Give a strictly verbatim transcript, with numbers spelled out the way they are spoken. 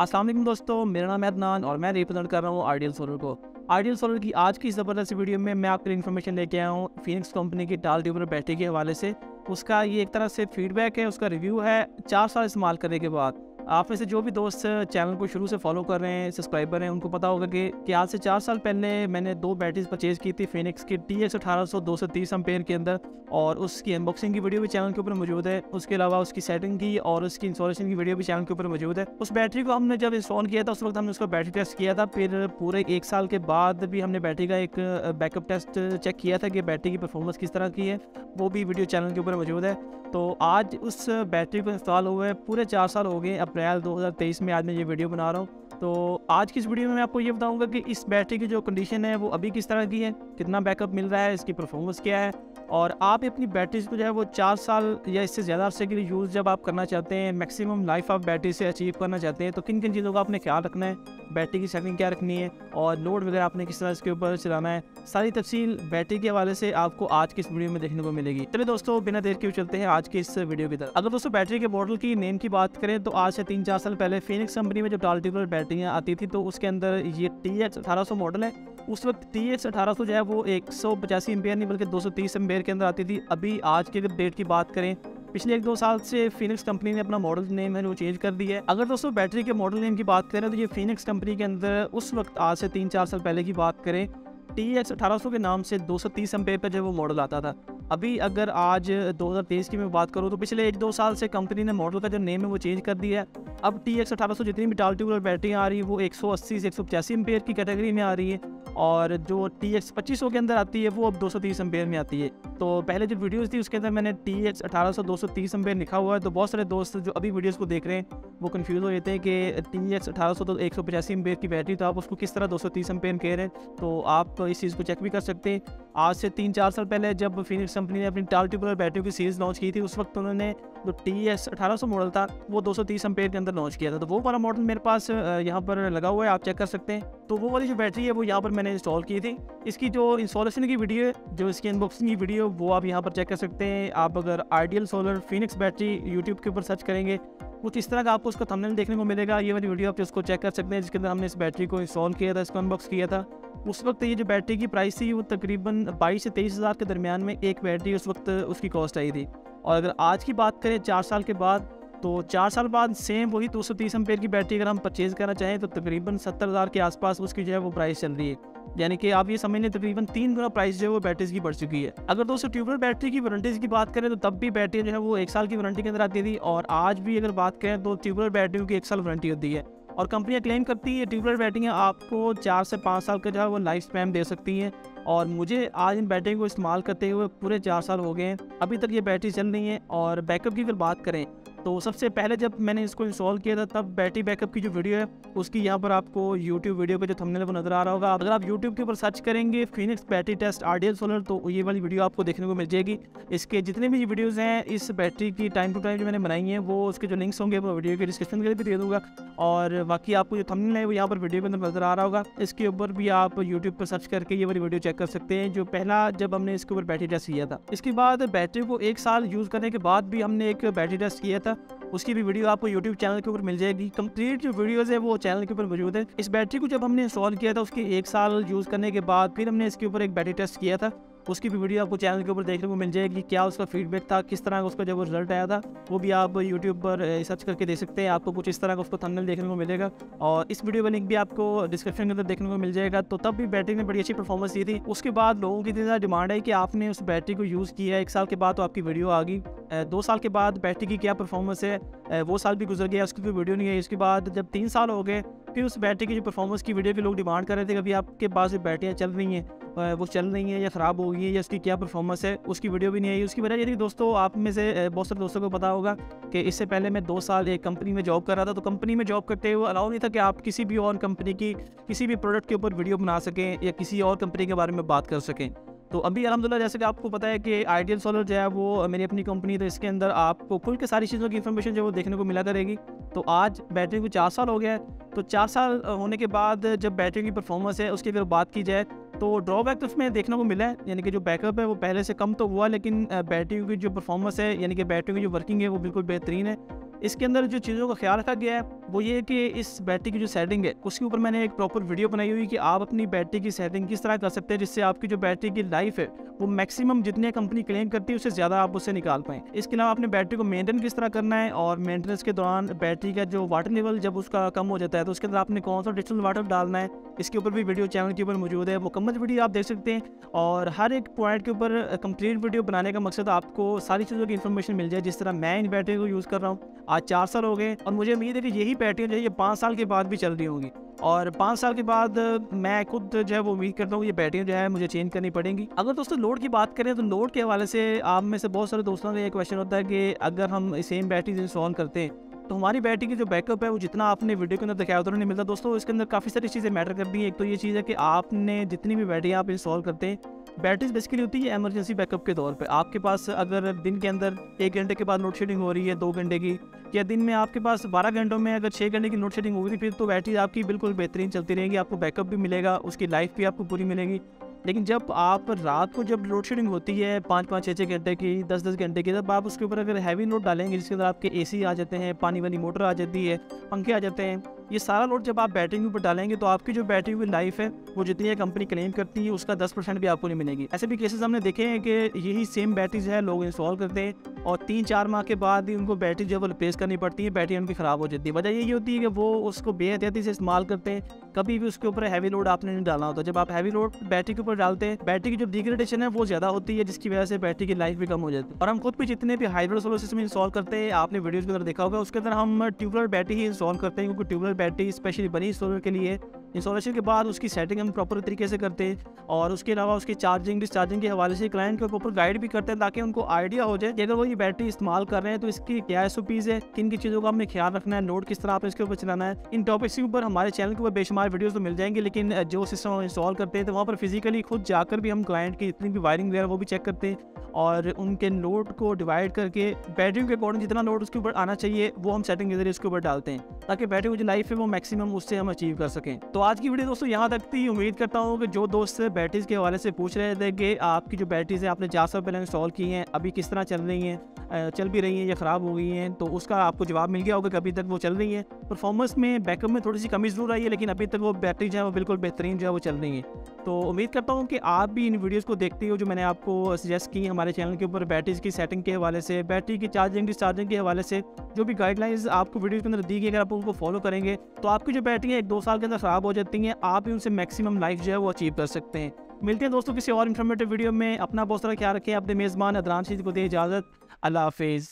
अस्सलाम वालेकुम दोस्तों, मेरा नाम है अदनान और मैं रिप्रेजेंट कर रहा हूँ आइडियल सोलर को। आइडियल सोलर की आज की ज़बरदस्त वीडियो में मैं आपके लिए इन्फॉर्मेशन लेके आया हूँ फिनिक्स कंपनी की टाल ट्यूबलर बैटरी के हवाले से। उसका ये एक तरह से फीडबैक है, उसका रिव्यू है चार साल इस्तेमाल करने के बाद। आप में से जो भी दोस्त चैनल को शुरू से फॉलो कर रहे हैं, सब्सक्राइबर हैं, उनको पता होगा कि, कि आज से चार साल पहले मैंने दो बैटरीज परचेज़ की थी फिनिक्स की टी एक्स अठारह सौ दो सौ तीस एम्पेयर के अंदर, और उसकी अनबॉक्सिंग की वीडियो भी चैनल के ऊपर मौजूद है। उसके अलावा उसकी सेटिंग की और उसकी इंस्टॉलेशन की वीडियो भी चैनल के ऊपर मौजूद है। उस बैटरी को हमने जब इंस्टॉल किया था उस वक्त हमने उसका बैटरी टेस्ट किया था, फिर पूरे एक साल के बाद भी हमने बैटरी का एक बैकअप टेस्ट चेक किया था कि बैटरी की परफॉर्मेंस किस तरह की है, वो भी वीडियो चैनल के ऊपर मौजूद है। तो आज उस बैटरी को इंस्टॉल हुए पूरे चार साल हो गए, अप्रैल दो हज़ार तेईस में आज मैं ये वीडियो बना रहा हूँ। तो आज की इस वीडियो में मैं आपको ये बताऊंगा कि इस बैटरी की जो कंडीशन है वो अभी किस तरह की है, कितना बैकअप मिल रहा है, इसकी परफॉर्मेंस क्या है, और आप अपनी बैटरीज को जो है वो चार साल या इससे ज़्यादा अर्से के लिए यूज़ जब आप करना चाहते हैं, मैक्सिमम लाइफ ऑफ बैटरी से अचीव करना चाहते हैं, तो किन किन चीज़ों का आपने ख्याल रखना है, बैटरी की सेटिंग क्या रखनी है और लोड वगैरह आपने किस तरह इसके ऊपर चलाना है। सारी तफसील बैटरी के हवाले से आपको आज की इस वीडियो में देखने को मिलेगी। चलिए दोस्तों, बिना देर के चलते हैं आज की इस वीडियो की तरफ। अगर दोस्तों बैटरी के मॉडल की नेम की बात करें तो आज से तीन चार साल पहले फिनिक्स कंपनी में जो टाल ट्यूबलर बैटरियाँ आती थी तो उसके अंदर ये टी एच अठारह सौ मॉडल है। उस वक्त टी एक्स अठारह सौ जो है वो एक सौ पचासी एम्पेयर नहीं बल्कि दो सौ तीस एम्पेयर के अंदर आती थी। अभी आज के डेट की बात करें, पिछले एक दो साल से फिनिक्स कंपनी ने अपना मॉडल नेम है वो चेंज कर दिया है। अगर दोस्तों बैटरी के मॉडल नेम की बात करें तो ये फिनिक्स कंपनी के अंदर उस वक्त आज से तीन चार साल पहले की बात करें टी एक्स अठारह सौ के नाम से दो सौ तीस एम्पेयर पर जो वो मॉडल आता था। अभी अगर आज दो हज़ार तेईस की मैं बात करूँ तो पिछले एक दो साल से कंपनी ने मॉडल का जो नेम है वो चेंज कर दिया है। अब टी एक्स अठारह सौ जितनी भी टाल ट्यूबलर बैटरियाँ आ रही है वो एक सौ अस्सी से एक सौ पचासी एम्पेयर की कैटेगरी में आ रही है, और जो टी एक्स पच्चीस सौ के अंदर आती है वो अब दो सौ तीस एम्पेयर में आती है। तो पहले जो वीडियोस थी उसके अंदर मैंने टी एक्स अठारह सौ दो सौ तीस एम्पेयर लिखा हुआ है, तो बहुत सारे दोस्त जो अभी वीडियोस को देख रहे हैं वो कंफ्यूज हो जाते हैं कि टी एक्स अठारह सौ तो एक सौ पचासी एम्पेयर की बैटरी, तो आप उसको किस तरह दो सौ तीस एम्पेयर कह रहे हैं। तो आप इस चीज़ को चेक भी कर सकते हैं। आज से तीन चार साल पहले जब फिनिक्स कंपनी ने अपनी टाल ट्यूबलर बैटरी की सीरीज़ लॉन्च की थी उस वक्त उन्होंने जो टी एक्स अठारह सौ मॉडल था वो दो सौ तीस एम्पेयर के अंदर लॉन्च किया था। तो वो वाला मॉडल मेरे पास यहाँ पर लगा हुआ है, आप चेक कर सकते हैं। तो वो वाली जो बैटरी है वो यहाँ पर मैंने इंस्टॉल की थी। इसकी जो इंस्टॉलेशन की वीडियो है, जो इसकी अनबॉक्सिंग की वीडियो, वो आप यहाँ पर चेक कर सकते हैं। आप अगर ideal solar Phoenix battery YouTube के ऊपर सर्च करेंगे कुछ इस तरह का आपको उसका थंबनेल देखने को मिलेगा। ये वाली वीडियो आप इसको चेक कर सकते हैं जिसके अंदर हमने इस बैटरी को इंस्टॉल किया था, इसको अनबॉक्स किया था। उस वक्त ये जो बैटरी की प्राइस थी वो तकरीबन बाईस से तेईस हज़ार के दरमियान में एक बैटरी उस वक्त उसकी कॉस्ट आई थी। और अगर आज की बात करें चार साल के बाद, तो चार साल बाद सेम वही दो सौ तीस एम्पेयर की बैटरी अगर हम परचेज़ करना चाहें तो तकरीबन सत्तर हज़ार के आसपास उसकी जो है वो प्राइस चल रही है। यानी कि आप ये समझ लें तकरीबन तीन गुना प्राइस जो है वो बैटरीज की बढ़ चुकी है। अगर दोस्तों ट्यूबलर बैटरी की वारंटीज़ की बात करें तो तब भी बैटरी जो है वो एक साल की वारंटी के अंदर आती थी, और आज भी अगर बात करें तो ट्यूबलर बैटरी की एक साल वारंटी होती है। और कंपनियाँ क्लेम करती है ट्यूबलर बैटरियाँ आपको चार से पाँच साल का जो है वो लाइफ स्पैन दे सकती हैं, और मुझे आज इन बैटरी को इस्तेमाल करते हुए पूरे चार साल हो गए हैं, अभी तक ये बैटरी चल रही है। और बैकअप की अगर बात करें तो सबसे पहले जब मैंने इसको इंस्टॉल किया था तब बैटरी बैकअप की जो वीडियो है उसकी यहाँ पर आपको YouTube वीडियो पे जो थंबनेल वो नज़र आ रहा होगा। अगर आप YouTube के ऊपर सर्च करेंगे Phoenix battery test ideal solar तो ये वाली वीडियो आपको देखने को मिल जाएगी। इसके जितने भी वीडियोज़ हैं इस बैटरी की टाइम टू टाइम जो मैंने बनाई है वो उसके जो लिंक्स होंगे वो वीडियो के डिस्क्रिप्शन के लिए भी दे दूँगा, और बाकी आपको जो थंबनेल है वो यहाँ पर वीडियो के अंदर नज़र आ रहा होगा। इसके ऊपर भी आप यूट्यूब पर सर्च करके ये वाली वीडियो चेक कर सकते हैं जो पहला जब हमने इसके ऊपर बैटरी टेस्ट किया था। इसके बाद बैटरी को एक साल यूज़ करने के बाद भी हमने एक बैटरी टेस्ट किया था, उसकी भी वीडियो आपको YouTube चैनल के ऊपर मिल जाएगी। कंप्लीट जो वीडियोस है वो चैनल के ऊपर मौजूद है। इस बैटरी को जब हमने इंस्टॉल किया था उसके एक साल यूज़ करने के बाद फिर हमने इसके ऊपर एक बैटरी टेस्ट किया था, उसकी भी वीडियो आपको चैनल के ऊपर देखने को मिल जाएगी। क्या उसका फीडबैक था, किस तरह का उसका जब रिजल्ट आया था वो भी आप यूट्यूब पर सर्च करके देख सकते हैं। आपको कुछ इस तरह का उसको थंबनेल देखने को मिलेगा, और इस वीडियो का लिंक भी आपको डिस्क्रिप्शन के अंदर देखने को मिल जाएगा। तो तब भी बैटरी ने बड़ी अच्छी परफॉर्मेंस दी थी। उसके बाद लोगों की इतनी ज़्यादा डिमांड है कि आपने उस बैटरी को यूज़ किया एक साल के बाद तो आपकी वीडियो आ गई, दो साल के बाद बैटरी की क्या परफॉर्मेंस है, वो साल भी गुजर गया उसकी कोई वीडियो नहीं है। इसके बाद जब तीन साल हो गए फिर उस बैटरी की जो परफॉर्मेंस की वीडियो के लोग डिमांड कर रहे थे कि अभी आपके पास जो बैटरियाँ चल रही हैं वो चल रही हैं या ख़राब हो गई है या उसकी क्या परफॉर्मेंस है, उसकी वीडियो भी नहीं आई। उसकी वजह ये थी दोस्तों, आप में से बहुत सारे दोस्तों को पता होगा कि इससे पहले मैं दो साल एक कंपनी में जॉब कर रहा था, तो कंपनी में जॉब करते हुए अलाउ नहीं था कि आप किसी भी और कंपनी की किसी भी प्रोडक्ट के ऊपर वीडियो बना सकें या किसी और कंपनी के बारे में बात कर सकें। तो अभी अलहमदिल्ला जैसे कि आपको पता है कि आइडियल सोलर जो है वो मेरी अपनी कंपनी, तो इसके अंदर आपको खुल के सारी चीज़ों की इन्फॉर्मेशन जो वो देखने को मिला करेगी। तो आज बैटरी को चार साल हो गया है, तो चार साल होने के बाद जब बैटरी की परफॉर्मेंस है उसकी अगर बात की जाए तो ड्रॉबैक तो उसमें देखने को मिला है, यानी कि जो बैकअप है वो पहले से कम तो हुआ, लेकिन बैटरी की जो परफॉर्मेंस है यानी कि बैटरी की जो वर्किंग है वो बिल्कुल बेहतरीन है। इसके अंदर जो चीज़ों का ख्याल रखा गया है वो ये है कि इस बैटरी की जो सेटिंग है उसके ऊपर मैंने एक प्रॉपर वीडियो बनाई हुई कि आप अपनी बैटरी की सेटिंग किस तरह कर सकते हैं जिससे आपकी जो बैटरी की लाइफ है वो मैक्सिमम जितने कंपनी क्लेम करती है उससे ज़्यादा आप उससे निकाल पाएँ। इसके अलावा आपने बैटरी को मेंटेन किस तरह करना है और मेंटेनेंस के दौरान बैटरी का जो वाटर लेवल जब उसका कम हो जाता है तो उसके अंदर आपने कौन सा डिजिटल वाटर डालना है इसके ऊपर भी वीडियो चैनल के ऊपर मौजूद है, मुकम्मल वीडियो आप देख सकते हैं। और हर एक पॉइंट के ऊपर कंप्लीट वीडियो बनाने का मकसद आपको सारी चीज़ों की इन्फॉर्मेशन मिल जाए। जिस तरह मैं इन बैटरी को यूज़ कर रहा हूँ आज चार साल हो गए और मुझे उम्मीद है कि यही बैटरी जो है ये पाँच साल के बाद भी चल रही होगी और पाँच साल के बाद मैं खुद जो है वो उम्मीद करता हूँ ये बैटरियाँ जो है मुझे चेंज करनी पड़ेंगी। अगर दोस्तों लोड की बात करें तो लोड के हवाले से आप में से बहुत सारे दोस्तों का ये क्वेश्चन होता है कि अगर हम सेम बैटरी इंस्टॉल करते हैं तो हमारी बैटरी की जो बैकअप है वो जितना आपने वीडियो के अंदर दिखाया उतना नहीं मिलता। दोस्तों इसके अंदर काफ़ी सारी चीज़ें मैटर करती हैं। एक तो ये चीज़ है कि आपने जितनी भी बैटरी आप इंस्टॉल करते हैं बैटरीज बेसिकली होती है एमरजेंसी बैकअप के तौर पे। आपके पास अगर दिन के अंदर एक घंटे के बाद लोड शेडिंग हो रही है दो घंटे की, या दिन में आपके पास बारह घंटों में अगर छः घंटे की लोड शेडिंग होगी फिर तो बैटरी आपकी बिल्कुल बेहतरीन चलती रहेगी, आपको बैकअप भी मिलेगा, उसकी लाइफ भी आपको पूरी मिलेगी। लेकिन जब आप रात को जब लोड शेडिंग होती है पाँच पाँच छः छः घंटे की, दस दस घंटे की, तब आप उसके ऊपर अगर हैवी लोड डालेंगे जिसके अंदर आपके एसी आ जाते हैं, पानी वाली मोटर आ जाती है, पंखे आ जाते हैं, ये सारा लोड जब आप बैटरी के ऊपर डालेंगे तो आपकी जो बैटरी की लाइफ है वो जितनी है कंपनी क्लेम करती है उसका दस परसेंट भी आपको नहीं मिलेगी। ऐसे भी केसेस हमने देखे हैं कि यही सेम बैटरीज है लोग इंस्टॉल करते हैं और तीन चार माह के बाद ही उनको बैटरी जो है वो रिप्लेस करनी पड़ती है, बैटरी उनकी ख़राब हो जाती है। वजह यही होती है कि वो उसको बेहतियाती से इस्तेमाल करते हैं, कभी भी उसके ऊपर हैवी लोड आपने नहीं डाला होता। जब आप हैवी लोड बैटरी के ऊपर डालते हैं बैटरी की जो डिग्रेडेशन है वो ज़्यादा होती है जिसकी वजह से बैटरी की लाइफ भी कम हो जाती है। और हम खुद भी जितने भी हाइब्रिड सोलर सिस्टम इंस्टॉल करते हैं आपने वीडियोज़ के अंदर देखा होगा उसके अंदर हम ट्यूबलर बैटरी ही इंस्टॉल करते हैं क्योंकि ट्यूबलर बैटरी स्पेशली बनी सोलर के लिए। इंस्टॉलेशन के बाद उसकी सेटिंग हम प्रॉपर तरीके से करते हैं और उसके अलावा उसकी चार्जिंग डिस्चार्जिंग के हवाले से क्लाइंट को प्रॉपर गाइड भी करते हैं ताकि उनको आइडिया हो जाए कि अगर वो ये बैटरी इस्तेमाल कर रहे हैं तो इसकी क्या एस ओ पीज है, किन की चीज़ों का हमने ख्याल रखना है, लोड किस तरह आप इसके ऊपर चलाना है। इन टॉपिक्स के ऊपर हमारे चैनल के ऊपर बेशुमार वीडियोज़ तो मिल जाएंगे लेकिन जो सिस्टम हम इंस्टॉल करते हैं तो वहाँ पर फिजिकली खुद जाकर भी हम क्लाइंट की जितनी भी वायरिंग वगैरह वो भी चेक करते हैं और उनके लोड को डिवाइड करके बैटरी के अकॉर्डिंग जितना लोड उसके ऊपर आना चाहिए वो हम सेटिंग के जरिए उसके ऊपर डालते हैं ताकि बैटरी की जो लाइफ है वो मैक्सिमम उससे हम अचीव कर सकें। तो आज की वीडियो दोस्तों यहाँ तक थी। उम्मीद करता हूँ कि जो दोस्त बैटरीज के हवाले से पूछ रहे थे कि आपकी जो बैटरीज है आपने चार साल पहले इंस्टॉल की हैं अभी किस तरह चल रही हैं, चल भी रही हैं या ख़राब हो गई हैं, तो उसका आपको जवाब मिल गया होगा कि अभी तक वो चल रही है। परफॉर्मेंस में बैकअप में थोड़ी सी कमी जरूर आई है लेकिन अभी तक वो बैटरी जो है वो बिल्कुल बेहतरीन जो है वो चल रही है। तो उम्मीद करता हूँ कि आप भी इन वीडियोज़ को देखते हो जो मैंने आपको सजेस्ट की हमारे चैनल के ऊपर बैटरीज की सेटिंग के हवाले से, बैटरी की चार्जिंग डिस्चार्जिंग के हवाले से जो भी गाइडलाइंस आपको वीडियो के अंदर दी गई अगर आप उनको फॉलो करेंगे तो आपकी जो बैटरी है एक दो साल के अंदर ख़राब हो जाती हैं, आप भी उनसे मैक्सिमम लाइफ जो है वो अचीव कर सकते हैं। मिलते हैं दोस्तों किसी और इन्फॉर्मेटिव वीडियो में। अपना बहुत सारा ख्याल रखें। अपने मेज़बान अदनान शीद को दें इजाज़त। अल्लाह हाफिज़।